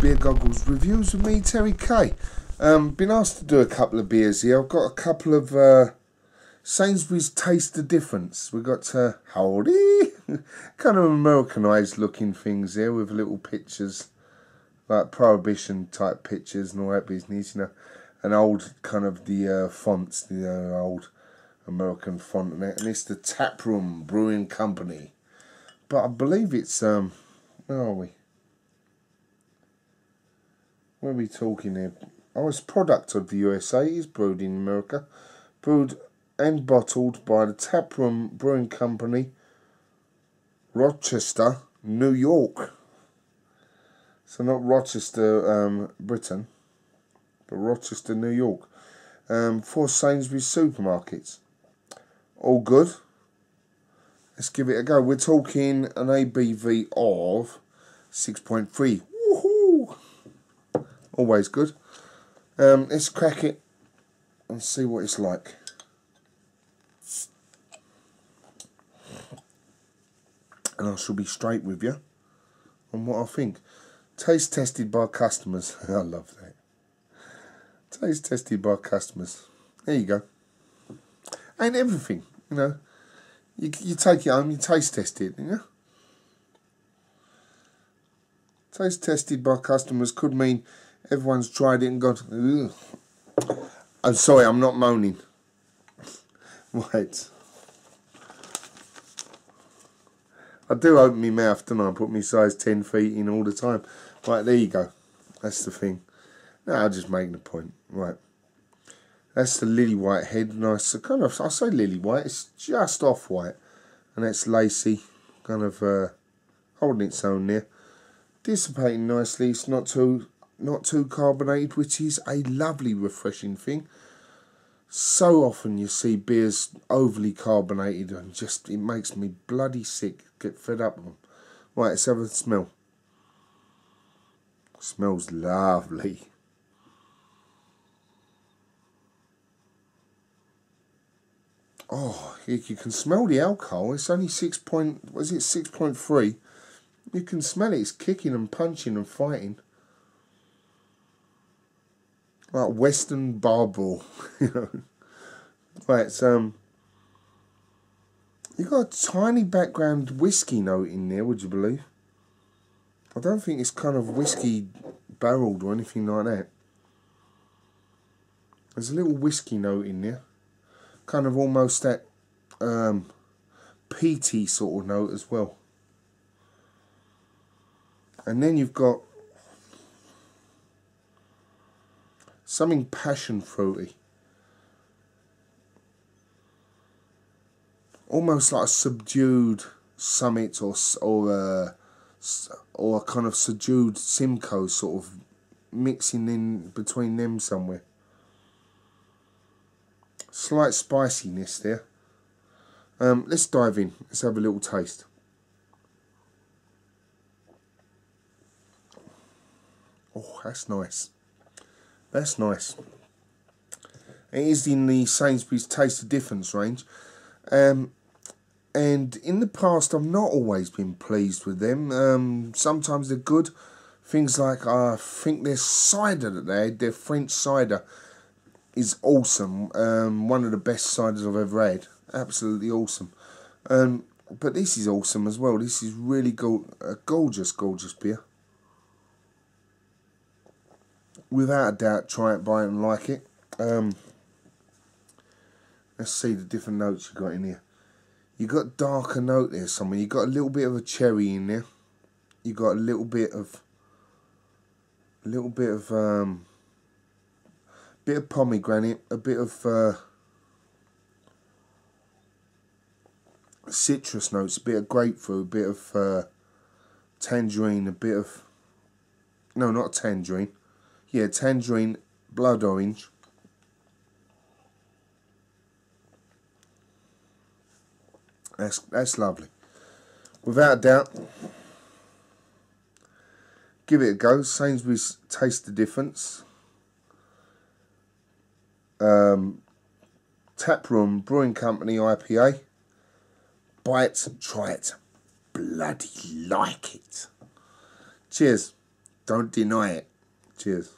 Beer Goggles Reviews with me, Terry Kay. Been asked to do a couple of beers here. I've got a couple of Sainsbury's Taste the Difference. We've got howdy, kind of Americanized looking things here with little pictures, like Prohibition type pictures and all that business, you know. An old kind of the fonts, the old American font and that. And it's the Taproom Brewing Company. But I believe it's, where are we? What are we talking here? Oh, it's product of the USA. It is brewed in America. Brewed and bottled by the Taproom Brewing Company, Rochester, New York. So not Rochester, Britain, but Rochester, New York. For Sainsbury's supermarkets. All good. Let's give it a go. We're talking an ABV of 6.3. Woohoo! Always good. Let's crack it and see what it's like. And I shall be straight with you on what I think. Taste tested by customers. I love that. Taste tested by customers. There you go. Ain't everything, you know. You take it home, you taste test it, you know. Taste tested by customers could mean everyone's tried it and gone, ugh. I'm sorry, I'm not moaning. Right. I do open my mouth, don't I? I put my size 10 feet in all the time. Right, there you go. That's the thing. No, I'll just make the point. Right. That's the lily white head, nice, kind of, I say lily white, it's just off white, and that's lacy, kind of holding its own there, dissipating nicely. It's not too carbonated, which is a lovely refreshing thing. So often you see beers overly carbonated and just, it makes me bloody sick, get fed up with them. Right, let's have a smell. Smells lovely. Oh, you can smell the alcohol. It's only 6.3. You can smell it. It's kicking and punching and fighting. Like Western Barbrel, you know. Right, so you got a tiny background whiskey note in there, would you believe? I don't think it's kind of whiskey barreled or anything like that. There's a little whiskey note in there. Kind of almost that peaty sort of note as well. And then you've got something passion fruity. Almost like a subdued Summit or a kind of subdued Simcoe sort of mixing in between them somewhere. Slight spiciness there. Let's dive in. Let's have a little taste. Oh, that's nice. That's nice. It is in the Sainsbury's Taste the Difference range. And in the past, I've not always been pleased with them. Sometimes they're good. Things like, I think their cider that they had, their French cider, is awesome. One of the best ciders I've ever had. Absolutely awesome. But this is awesome as well. This is really gorgeous beer. Without a doubt, try it, buy it and like it. Let's see the different notes you got in here. You got darker note there somewhere. You got a little bit of a cherry in there. You got a bit of pomegranate, a bit of citrus notes, a bit of grapefruit, a bit of tangerine, a bit of, no, not tangerine, yeah, tangerine, blood orange. That's lovely. Without a doubt, give it a go. Sainsbury's Taste the Difference. Taproom Brewing Company IPA. Buy it, try it, bloody like it. Cheers. Don't deny it. Cheers.